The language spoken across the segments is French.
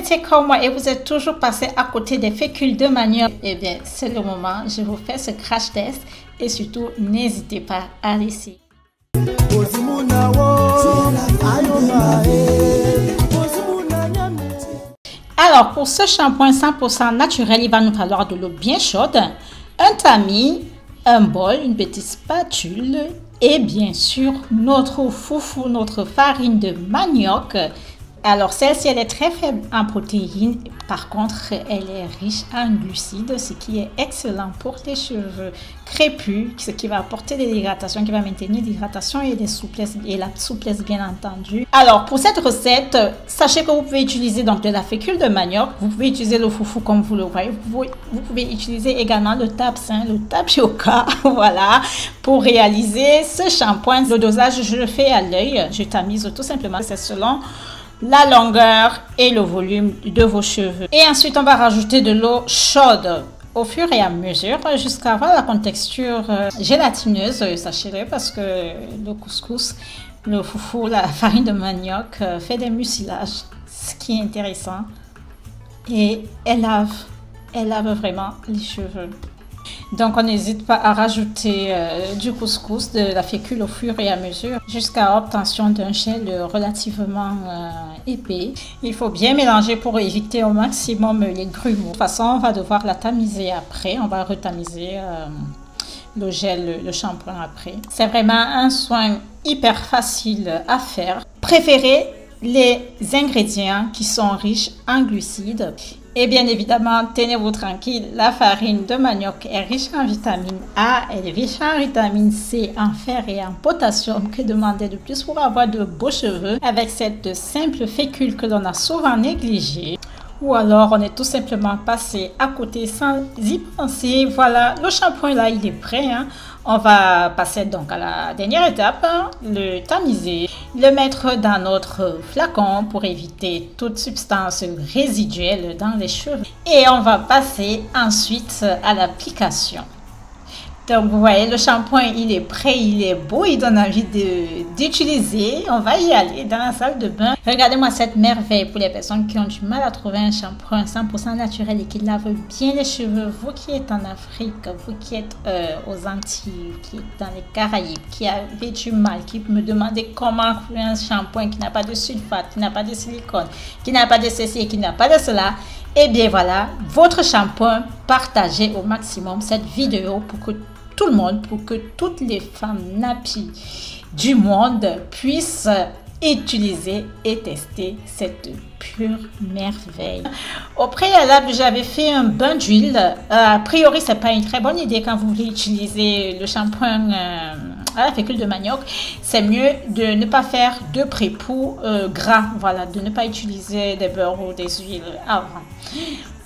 étiez comme moi et vous êtes toujours passé à côté des fécules de manioc, eh bien c'est le moment, je vous fais ce crash test et surtout n'hésitez pas à laisser. Alors pour ce shampoing 100% naturel, il va nous falloir de l'eau bien chaude, un tamis, un bol, une petite spatule et bien sûr notre foufou, notre farine de manioc. Alors celle-ci elle est très faible en protéines, par contre elle est riche en glucides, ce qui est excellent pour les cheveux crépus, ce qui va apporter de l'hydratation, qui va maintenir l'hydratation et la souplesse bien entendu. Alors pour cette recette, sachez que vous pouvez utiliser donc de la fécule de manioc, vous pouvez utiliser le foufou comme vous le voyez, vous pouvez utiliser également le tapsin, le tapioca, voilà, pour réaliser ce shampoing. Le dosage je le fais à l'œil, je tamise tout simplement, c'est selon la longueur et le volume de vos cheveux. Et ensuite, on va rajouter de l'eau chaude au fur et à mesure jusqu'à avoir la contexture gélatineuse, sachez-le, parce que le couscous, le foufou, la farine de manioc fait des mucilages, ce qui est intéressant. Et elle lave vraiment les cheveux. Donc on n'hésite pas à rajouter du couscous, de la fécule au fur et à mesure jusqu'à obtention d'un gel relativement épais. Il faut bien mélanger pour éviter au maximum les grumeaux. De toute façon on va devoir la tamiser après, on va retamiser le gel, le shampoing après. C'est vraiment un soin hyper facile à faire. Préférez les ingrédients qui sont riches en glucides. Et bien évidemment, tenez-vous tranquille, la farine de manioc est riche en vitamine A, elle est riche en vitamine C, en fer et en potassium. Que demander de plus pour avoir de beaux cheveux avec cette simple fécule que l'on a souvent négligée. Ou alors, on est tout simplement passé à côté sans y penser. Voilà, le shampoing là, il est prêt. Hein? On va passer donc à la dernière étape, hein? Le tamiser. Le mettre dans notre flacon pour éviter toute substance résiduelle dans les cheveux. Et on va passer ensuite à l'application. Donc vous voyez, le shampoing il est prêt, il est beau, il donne envie d'utiliser. On va y aller dans la salle de bain. Regardez-moi cette merveille pour les personnes qui ont du mal à trouver un shampoing 100% naturel et qui lavent bien les cheveux. Vous qui êtes en Afrique, vous qui êtes aux Antilles, qui êtes dans les Caraïbes, qui avez du mal, qui me demandez comment trouver un shampoing qui n'a pas de sulfate, qui n'a pas de silicone, qui n'a pas de ceci et qui n'a pas de cela. Et bien voilà, votre shampoing, partagez au maximum cette vidéo pour que tout le monde, pour que toutes les femmes nappies du monde puissent utiliser et tester cette pure merveille. Au préalable, j'avais fait un bain d'huile. A priori, c'est pas une très bonne idée quand vous voulez utiliser le shampoing à la fécule de manioc. C'est mieux de ne pas faire de pré-poux gras. Voilà, de ne pas utiliser des beurres ou des huiles avant.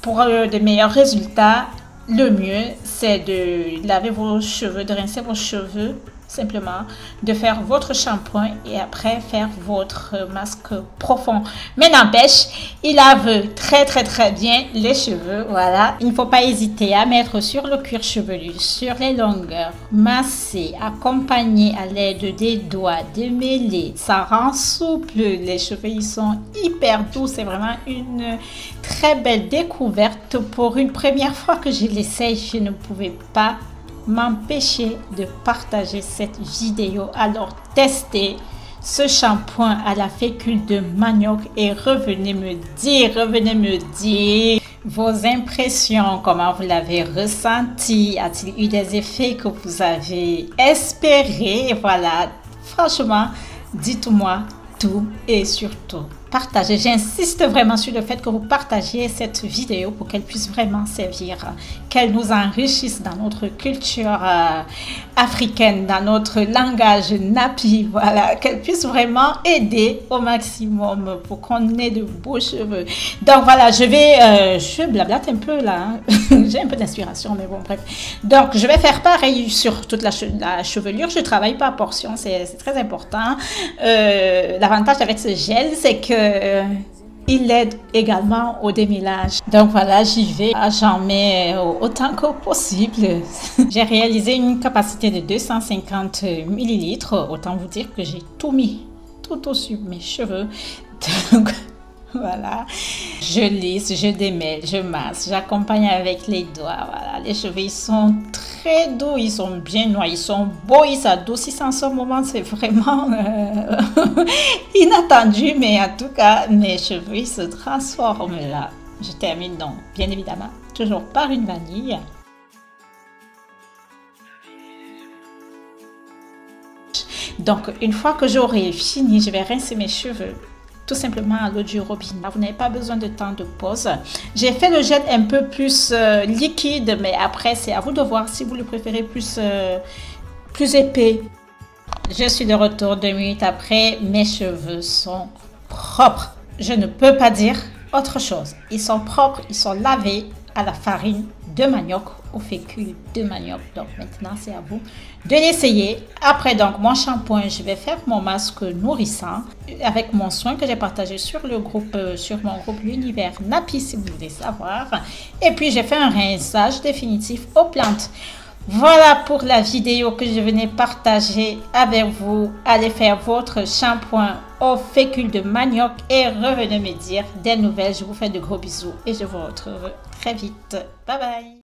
Pour de meilleurs résultats, le mieux, c'est de laver vos cheveux, de rincer vos cheveux, simplement, de faire votre shampoing et après faire votre masque profond. Mais n'empêche, il lave très bien les cheveux, voilà. Il ne faut pas hésiter à mettre sur le cuir chevelu, sur les longueurs, masser, accompagner à l'aide des doigts, démêler. Ça rend souple, les cheveux ils sont hyper doux, c'est vraiment une très belle découverte. Pour une première fois que je l'essaye, je ne pouvais pas m'empêcher de partager cette vidéo. Alors testez ce shampoing à la fécule de manioc et revenez me dire vos impressions, comment vous l'avez ressenti, a-t-il eu des effets que vous avez espérés? Voilà, franchement, dites-moi tout et surtout partagez. J'insiste vraiment sur le fait que vous partagiez cette vidéo pour qu'elle puisse vraiment servir, qu'elle nous enrichisse dans notre culture africaine, dans notre langage nappy, voilà, qu'elle puisse vraiment aider au maximum pour qu'on ait de beaux cheveux. Donc voilà, je blablate un peu là, hein? J'ai un peu d'inspiration, mais bon bref. Donc je vais faire pareil sur toute la chevelure, je travaille par portion, c'est très important. L'avantage avec ce gel, c'est que il aide également au démêlage. Donc voilà, j'y vais, j'en mets autant que possible. J'ai réalisé une capacité de 250 ml, autant vous dire que j'ai tout mis, tout au-dessus de mes cheveux. Donc Voilà, je lisse, je démêle, je masse, j'accompagne avec les doigts. Voilà, les cheveux ils sont très doux, ils sont bien noirs, ils sont beaux, ils s'adoucissent en ce moment. C'est vraiment inattendu, mais en tout cas, mes cheveux ils se transforment là. Je termine donc, bien évidemment, toujours par une vanille. Donc, une fois que j'aurai fini, je vais rincer mes cheveux. Tout simplement à l'eau du robinet. Vous n'avez pas besoin de temps de pause. J'ai fait le gel un peu plus liquide, mais après c'est à vous de voir si vous le préférez plus épais. Je suis de retour 2 minutes après. Mes cheveux sont propres. Je ne peux pas dire autre chose. Ils sont propres, ils sont lavés à la farine de manioc, aux fécules de manioc. Donc maintenant c'est à vous de l'essayer. Après donc mon shampoing, je vais faire mon masque nourrissant avec mon soin que j'ai partagé sur mon groupe L'Univers Nappy, si vous voulez savoir. Et puis j'ai fait un rinçage définitif aux plantes. Voilà pour la vidéo que je venais partager avec vous. Allez faire votre shampoing aux fécules de manioc et revenez me dire des nouvelles. Je vous fais de gros bisous et je vous retrouve très vite. Bye bye!